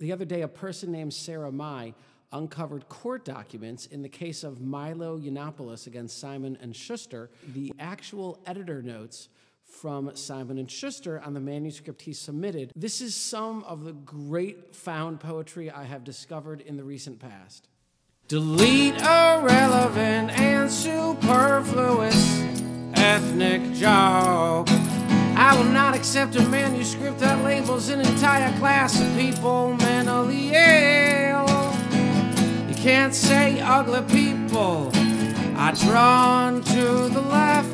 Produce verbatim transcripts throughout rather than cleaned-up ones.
The other day, a person named Sarah Mai uncovered court documents in the case of Milo Yiannopoulos against Simon and Schuster, the actual editor notes from Simon and Schuster on the manuscript he submitted. This is some of the great found poetry I have discovered in the recent past. Delete irrelevant and superfluous ethnic job. I will not accept a manuscript that labels an entire class of people mentally ill. You can't say ugly people are drawn to the left.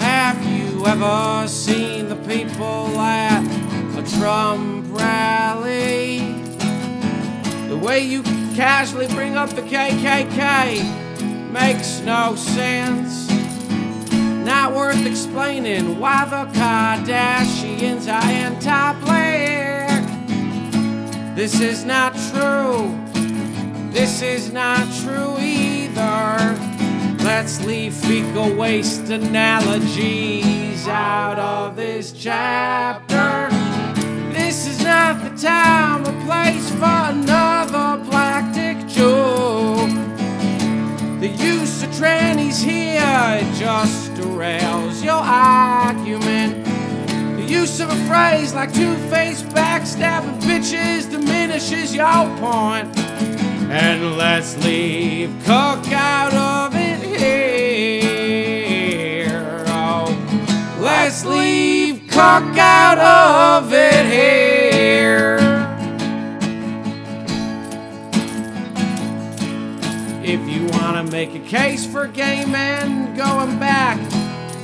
Have you ever seen the people at a Trump rally? The way you casually bring up the K K K makes no sense. Not worth explaining why the Kardashians are anti-black. This is not true. This is not true either. Let's leave fecal waste analogies out of this chapter. This is not the time or place for another black-dick Jew. The use of trannies here, it just derails your argument. The use of a phrase like two-faced, backstabbing bitches diminishes your point. And let's leave cook out of it here. Oh, let's leave cook out of it here. If you want to make a case for gay men going back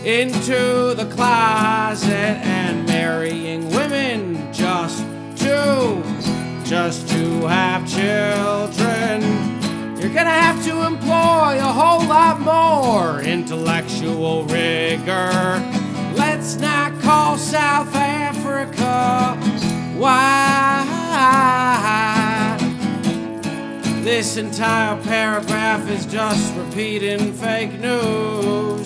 into the closet and marrying women just to, just to have children, you're gonna have to employ a whole lot more intellectual rigor. Let's not call South Africa white. This entire paragraph is just repeating fake news.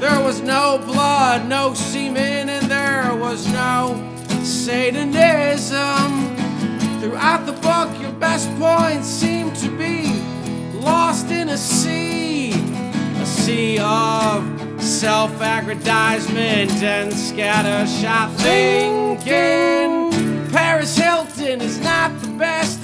There was no blood, no semen, and there was no Satanism. Throughout the book, your best points seem to be lost in a sea, a sea of self-aggrandizement and scattershot thinking. Paris Hilton is not the best